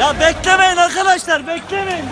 Ya beklemeyin arkadaşlar, beklemeyin.